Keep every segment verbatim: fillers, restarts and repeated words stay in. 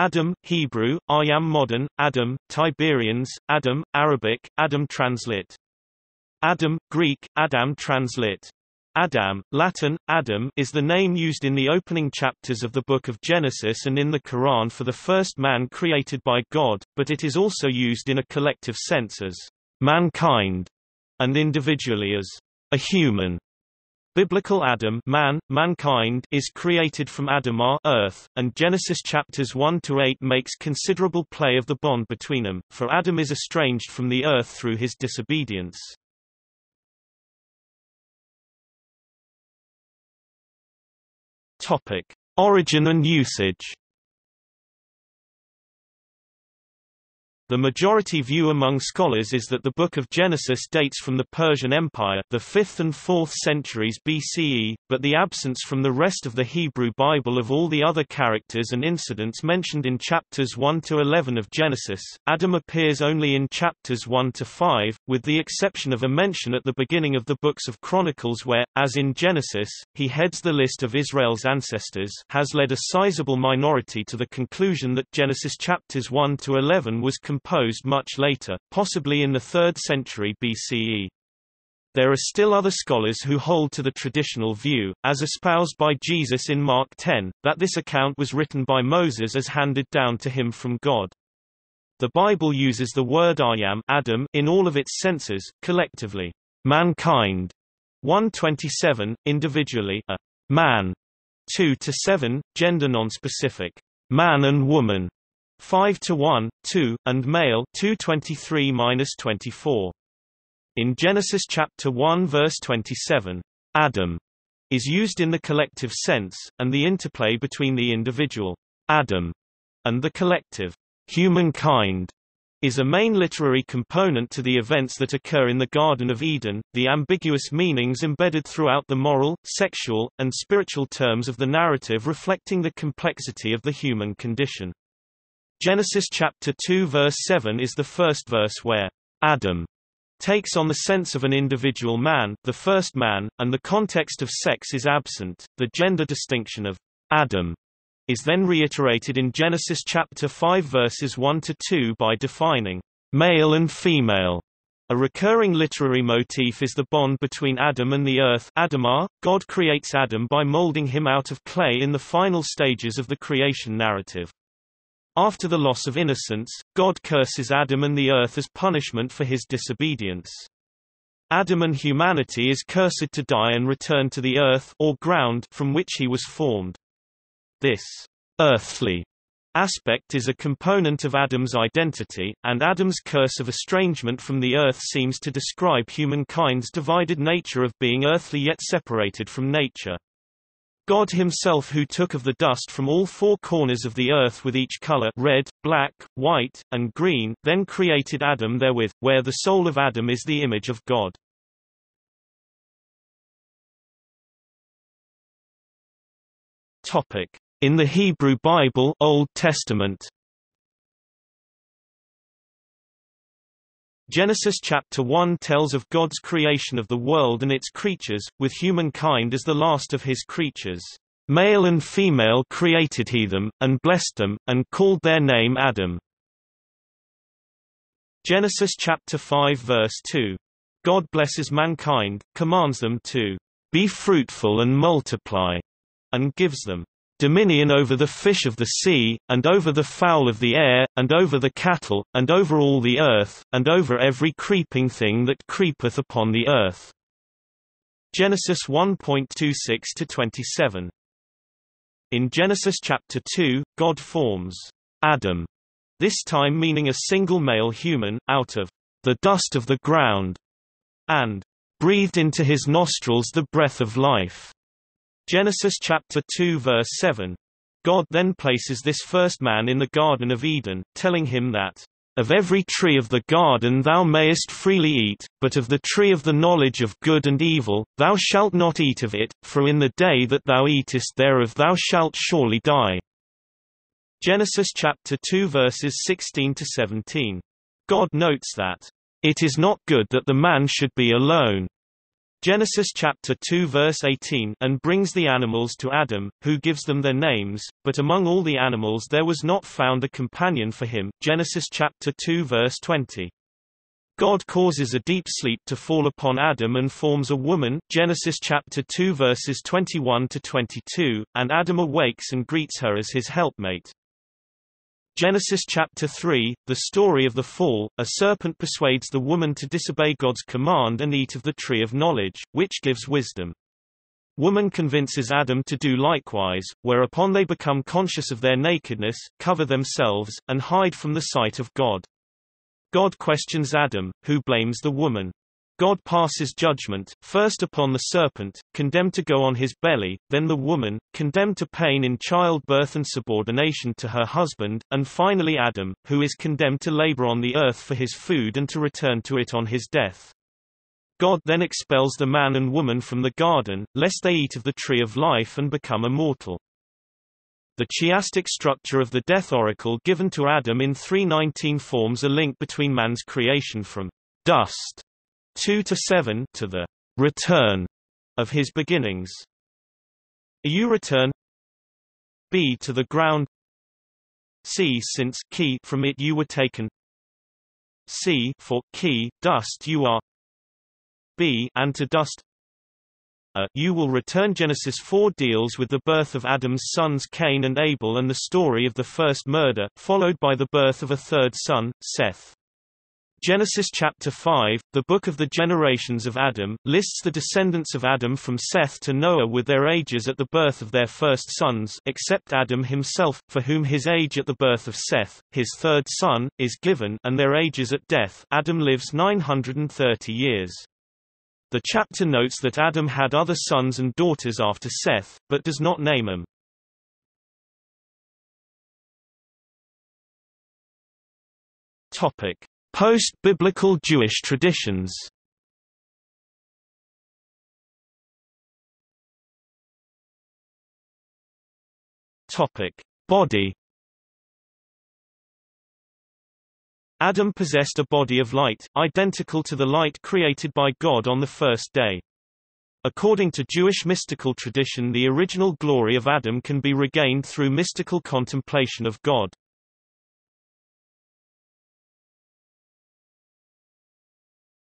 Adam, Hebrew, Ayam modern, Adam, Tiberians, Adam, Arabic, Adam translit. Adam, Greek, Adam translit. Adam, Latin, Adam, is the name used in the opening chapters of the Book of Genesis and in the Quran for the first man created by God, but it is also used in a collective sense as mankind, and individually as a human. Biblical Adam, man, mankind, is created from Adamah, earth, and Genesis chapters one to eight makes considerable play of the bond between them, for Adam is estranged from the earth through his disobedience. Topic: Origin and usage. The majority view among scholars is that the Book of Genesis dates from the Persian Empire, the fifth and fourth centuries B C E, but the absence from the rest of the Hebrew Bible of all the other characters and incidents mentioned in chapters one to eleven of Genesis. Adam appears only in chapters one to five, with the exception of a mention at the beginning of the books of Chronicles where, as in Genesis, he heads the list of Israel's ancestors, has led a sizable minority to the conclusion that Genesis chapters one to eleven was completed composed much later, possibly in the third century B C E. There are still other scholars who hold to the traditional view, as espoused by Jesus in Mark ten, that this account was written by Moses as handed down to him from God. The Bible uses the word Ayam, Adam, in all of its senses, collectively, mankind, one twenty-seven, individually, a man, two to seven, gender nonspecific, man and woman, five to one, two, and male two twenty-three to twenty-four. In Genesis chapter one verse twenty-seven, Adam is used in the collective sense, and the interplay between the individual Adam and the collective humankind is a main literary component to the events that occur in the Garden of Eden, the ambiguous meanings embedded throughout the moral, sexual, and spiritual terms of the narrative reflecting the complexity of the human condition. Genesis chapter two verse seven is the first verse where Adam takes on the sense of an individual man, the first man, and the context of sex is absent. The gender distinction of Adam is then reiterated in Genesis chapter five verses one to two by defining male and female. A recurring literary motif is the bond between Adam and the earth. Adamah, God creates Adam by molding him out of clay in the final stages of the creation narrative. After the loss of innocence, God curses Adam and the earth as punishment for his disobedience. Adam and humanity is cursed to die and return to the earth or ground from which he was formed. This earthly aspect is a component of Adam's identity, and Adam's curse of estrangement from the earth seems to describe humankind's divided nature of being earthly yet separated from nature. God himself, who took of the dust from all four corners of the earth with each color red, black, white, and green, then created Adam therewith, where the soul of Adam is the image of God. In the Hebrew Bible, Old Testament, Genesis chapter one tells of God's creation of the world and its creatures, with humankind as the last of his creatures. Male and female created he them, and blessed them, and called their name Adam. Genesis chapter five verse two. God blesses mankind, commands them to be fruitful and multiply, and gives them dominion over the fish of the sea, and over the fowl of the air, and over the cattle, and over all the earth, and over every creeping thing that creepeth upon the earth. Genesis one twenty-six to twenty-seven. In Genesis chapter two, God forms Adam, this time meaning a single male human, out of the dust of the ground, and breathed into his nostrils the breath of life. Genesis chapter two verse seven. God then places this first man in the Garden of Eden, telling him that, "Of every tree of the garden thou mayest freely eat, but of the tree of the knowledge of good and evil, thou shalt not eat of it, for in the day that thou eatest thereof thou shalt surely die." Genesis chapter two verses sixteen to seventeen. God notes that, "It is not good that the man should be alone." Genesis chapter two verse eighteen, and brings the animals to Adam, who gives them their names, but among all the animals there was not found a companion for him. Genesis chapter two verse twenty. God causes a deep sleep to fall upon Adam and forms a woman. Genesis chapter two verses twenty-one to twenty-two, and Adam awakes and greets her as his helpmate. Genesis chapter three, the story of the fall, a serpent persuades the woman to disobey God's command and eat of the tree of knowledge, which gives wisdom. Woman convinces Adam to do likewise, whereupon they become conscious of their nakedness, cover themselves, and hide from the sight of God. God questions Adam, who blames the woman. God passes judgment, first upon the serpent, condemned to go on his belly, then the woman, condemned to pain in childbirth and subordination to her husband, and finally Adam, who is condemned to labor on the earth for his food and to return to it on his death. God then expels the man and woman from the garden, lest they eat of the tree of life and become immortal. The chiastic structure of the death oracle given to Adam in three nineteen forms a link between man's creation from dust two to seven to the return of his beginnings. You return B to the ground, C since key from it you were taken, C for key dust you are, B and to dust A you will return. Genesis four deals with the birth of Adam's sons Cain and Abel and the story of the first murder, followed by the birth of a third son, Seth. Genesis chapter five, the book of the generations of Adam, lists the descendants of Adam from Seth to Noah with their ages at the birth of their first sons, except Adam himself, for whom his age at the birth of Seth, his third son, is given, and their ages at death. Adam lives nine hundred thirty years. The chapter notes that Adam had other sons and daughters after Seth, but does not name them. Topic: Post-biblical Jewish traditions. Topic: Body. Adam possessed a body of light, identical to the light created by God on the first day. According to Jewish mystical tradition, the original glory of Adam can be regained through mystical contemplation of God.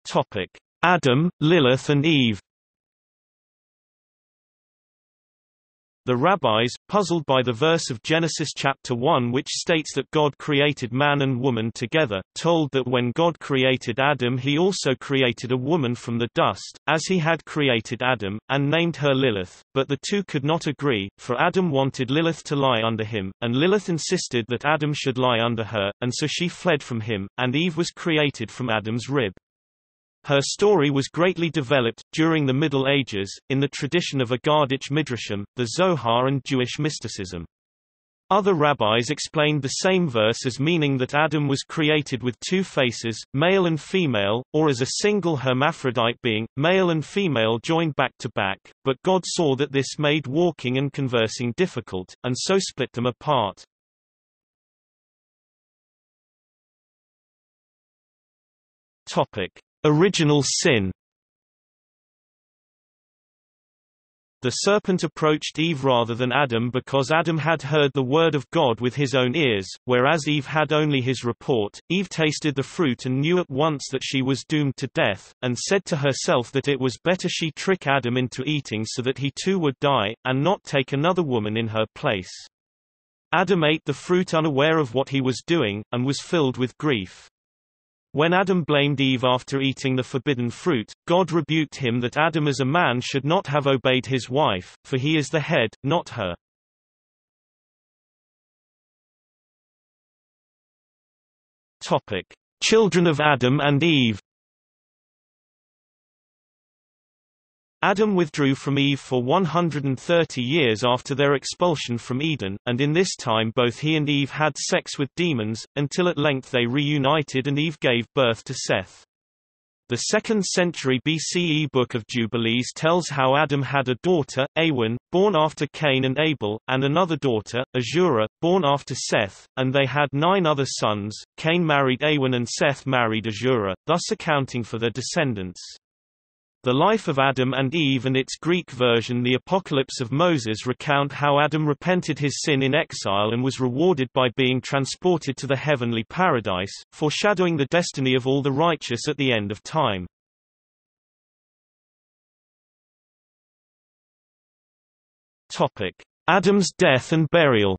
Topic: Adam, Lilith and Eve. The rabbis, puzzled by the verse of Genesis chapter one which states that God created man and woman together, told that when God created Adam he also created a woman from the dust, as he had created Adam, and named her Lilith, but the two could not agree, for Adam wanted Lilith to lie under him, and Lilith insisted that Adam should lie under her, and so she fled from him, and Eve was created from Adam's rib. Her story was greatly developed, during the Middle Ages, in the tradition of Aggadic Midrashim, the Zohar and Jewish mysticism. Other rabbis explained the same verse as meaning that Adam was created with two faces, male and female, or as a single hermaphrodite being, male and female joined back to back, but God saw that this made walking and conversing difficult, and so split them apart. Original sin. The serpent approached Eve rather than Adam because Adam had heard the word of God with his own ears, whereas Eve had only his report. Eve tasted the fruit and knew at once that she was doomed to death, and said to herself that it was better she trick Adam into eating so that he too would die, and not take another woman in her place. Adam ate the fruit unaware of what he was doing, and was filled with grief. When Adam blamed Eve after eating the forbidden fruit, God rebuked him that Adam as a man should not have obeyed his wife, for he is the head, not her. Topic: Children of Adam and Eve. Adam withdrew from Eve for one hundred thirty years after their expulsion from Eden, and in this time both he and Eve had sex with demons, until at length they reunited and Eve gave birth to Seth. The second century B C E Book of Jubilees tells how Adam had a daughter, Awan, born after Cain and Abel, and another daughter, Azura, born after Seth, and they had nine other sons. Cain married Awan and Seth married Azura, thus accounting for their descendants. The Life of Adam and Eve and its Greek version The Apocalypse of Moses recount how Adam repented his sin in exile and was rewarded by being transported to the heavenly paradise, foreshadowing the destiny of all the righteous at the end of time. Topic: Adam's death and burial.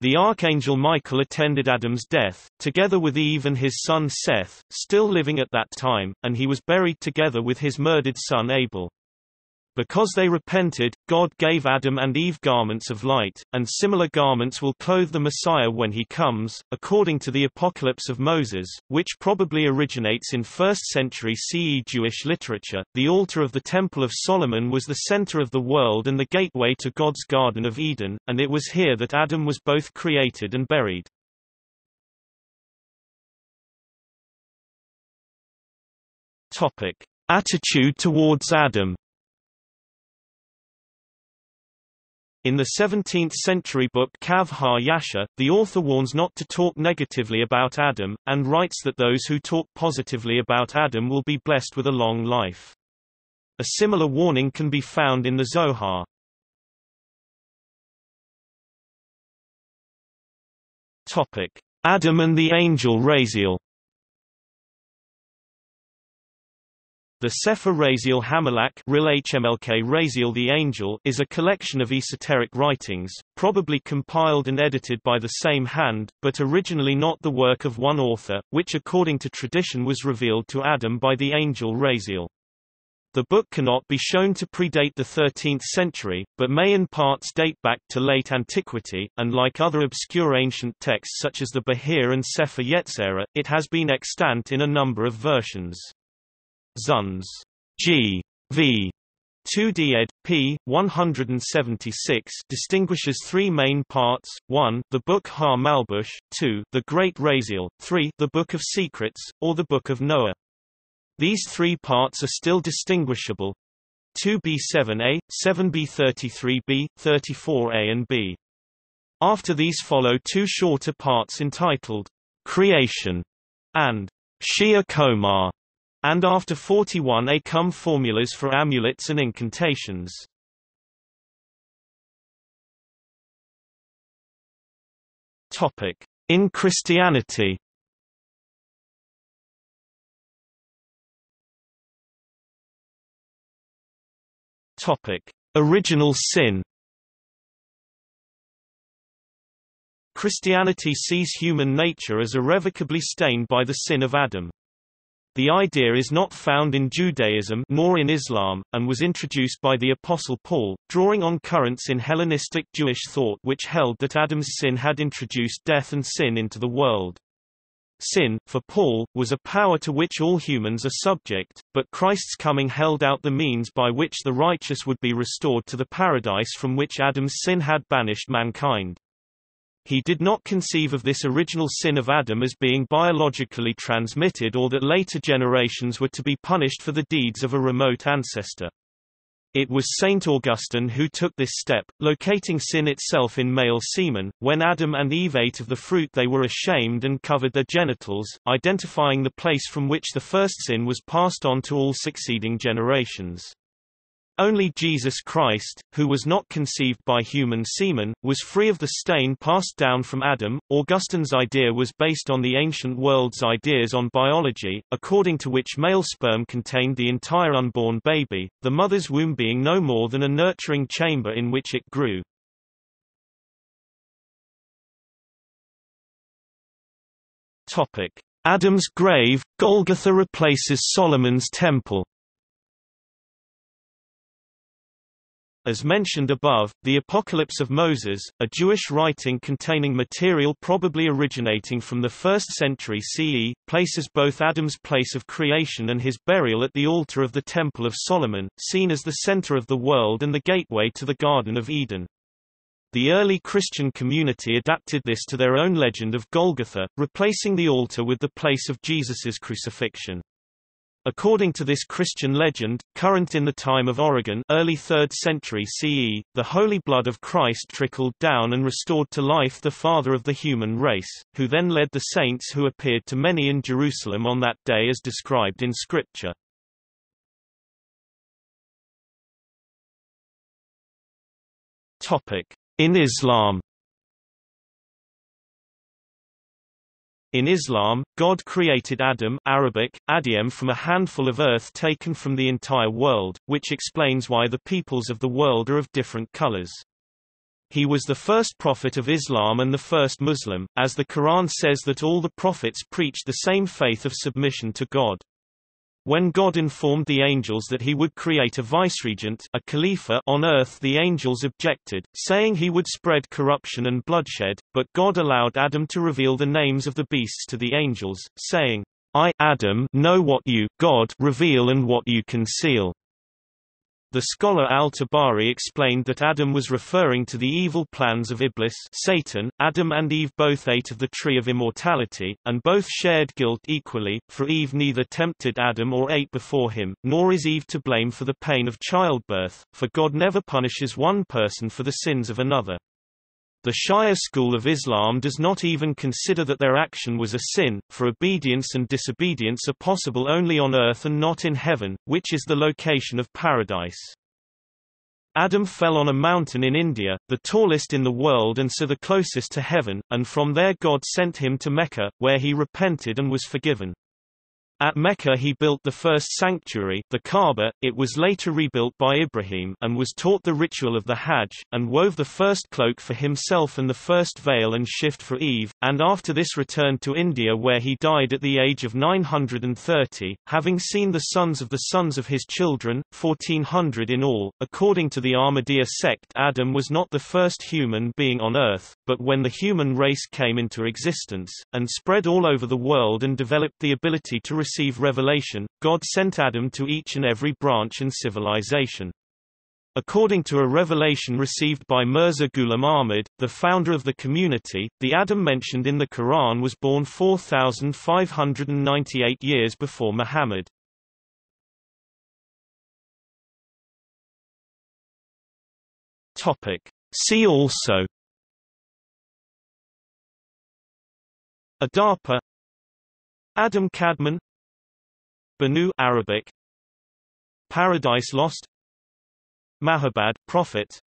The archangel Michael attended Adam's death, together with Eve and his son Seth, still living at that time, and he was buried together with his murdered son Abel. Because they repented, God gave Adam and Eve garments of light, and similar garments will clothe the Messiah when he comes, according to the Apocalypse of Moses, which probably originates in first century C E Jewish literature. The altar of the Temple of Solomon was the center of the world and the gateway to God's Garden of Eden, and it was here that Adam was both created and buried. Topic: Attitude towards Adam. In the seventeenth century book Kav Ha-Yasha, the author warns not to talk negatively about Adam, and writes that those who talk positively about Adam will be blessed with a long life. A similar warning can be found in the Zohar. Adam and the angel Raziel. The Sefer Raziel Hamalak Raziel the Angel is a collection of esoteric writings, probably compiled and edited by the same hand, but originally not the work of one author, which according to tradition was revealed to Adam by the angel Raziel. The book cannot be shown to predate the thirteenth century, but may in parts date back to late antiquity, and like other obscure ancient texts such as the Bahir and Sefer Yetzirah, it has been extant in a number of versions. Zuns. G. V. two D ed. p. one hundred seventy-six distinguishes three main parts: one, the Book Har Malbush; two, the Great Raziel; three, the Book of Secrets, or the Book of Noah. These three parts are still distinguishable: two B seven A, seven B thirty-three B, thirty-four A and B. After these follow two shorter parts entitled Creation and Shia Komar, and after forty-one A come formulas for amulets and incantations. In Christianity. Original sin. Christianity sees human nature as irrevocably stained by the sin of Adam. The idea is not found in Judaism nor in Islam, and was introduced by the Apostle Paul, drawing on currents in Hellenistic Jewish thought which held that Adam's sin had introduced death and sin into the world. Sin, for Paul, was a power to which all humans are subject, but Christ's coming held out the means by which the righteous would be restored to the paradise from which Adam's sin had banished mankind. He did not conceive of this original sin of Adam as being biologically transmitted or that later generations were to be punished for the deeds of a remote ancestor. It was Saint Augustine who took this step, locating sin itself in male semen. When Adam and Eve ate of the fruit they were ashamed and covered their genitals, identifying the place from which the first sin was passed on to all succeeding generations. Only Jesus Christ, who was not conceived by human semen, was free of the stain passed down from Adam. Augustine's idea was based on the ancient world's ideas on biology, according to which male sperm contained the entire unborn baby, the mother's womb being no more than a nurturing chamber in which it grew. Topic: Adam's grave, Golgotha replaces Solomon's Temple. As mentioned above, the Apocalypse of Moses, a Jewish writing containing material probably originating from the first century C E, places both Adam's place of creation and his burial at the altar of the Temple of Solomon, seen as the center of the world and the gateway to the Garden of Eden. The early Christian community adapted this to their own legend of Golgotha, replacing the altar with the place of Jesus's crucifixion. According to this Christian legend, current in the time of Origen, early third century C E, the holy blood of Christ trickled down and restored to life the father of the human race, who then led the saints who appeared to many in Jerusalem on that day as described in Scripture. In Islam. In Islam, God created Adam (Arabic, Adiyam) from a handful of earth taken from the entire world, which explains why the peoples of the world are of different colors. He was the first prophet of Islam and the first Muslim, as the Quran says that all the prophets preached the same faith of submission to God. When God informed the angels that he would create a viceregent, a khalifa, on earth, the angels objected, saying he would spread corruption and bloodshed, but God allowed Adam to reveal the names of the beasts to the angels, saying, I, Adam, know what you, God, reveal and what you conceal. The scholar Al-Tabari explained that Adam was referring to the evil plans of Iblis, Satan. Adam and Eve both ate of the tree of immortality, and both shared guilt equally, for Eve neither tempted Adam or ate before him, nor is Eve to blame for the pain of childbirth, for God never punishes one person for the sins of another. The Shia school of Islam does not even consider that their action was a sin, for obedience and disobedience are possible only on earth and not in heaven, which is the location of paradise. Adam fell on a mountain in India, the tallest in the world and so the closest to heaven, and from there God sent him to Mecca, where he repented and was forgiven. At Mecca he built the first sanctuary, the Kaaba. It was later rebuilt by Ibrahim, and was taught the ritual of the Hajj, and wove the first cloak for himself and the first veil and shift for Eve, and after this returned to India where he died at the age of nine hundred thirty, having seen the sons of the sons of his children, fourteen hundred in all. According to the Ahmadiyya sect, Adam was not the first human being on earth, but when the human race came into existence, and spread all over the world and developed the ability to receive revelation, God sent Adam to each and every branch and civilization. According to a revelation received by Mirza Ghulam Ahmad, the founder of the community, the Adam mentioned in the Quran was born four thousand five hundred ninety-eight years before Muhammad. Topic. See also: Adapa, Adam Kadman, Banu Arabic, Paradise Lost, Mahabad Prophet,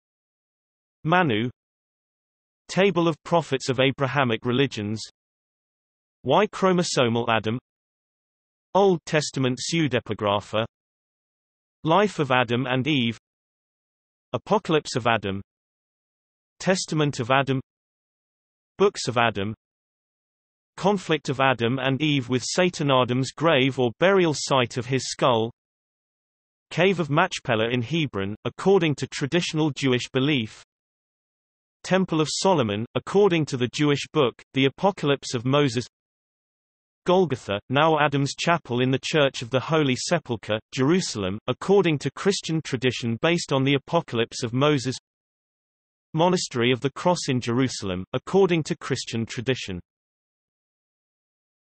Manu, Table of Prophets of Abrahamic Religions, Y Chromosomal Adam, Old Testament Pseudepigrapha, Life of Adam and Eve, Apocalypse of Adam, Testament of Adam, Books of Adam, Conflict of Adam and Eve with Satan, Adam's grave or burial site of his skull, Cave of Machpelah in Hebron, according to traditional Jewish belief, Temple of Solomon, according to the Jewish book, the Apocalypse of Moses, Golgotha, now Adam's Chapel in the Church of the Holy Sepulchre, Jerusalem, according to Christian tradition based on the Apocalypse of Moses, Monastery of the Cross in Jerusalem, according to Christian tradition.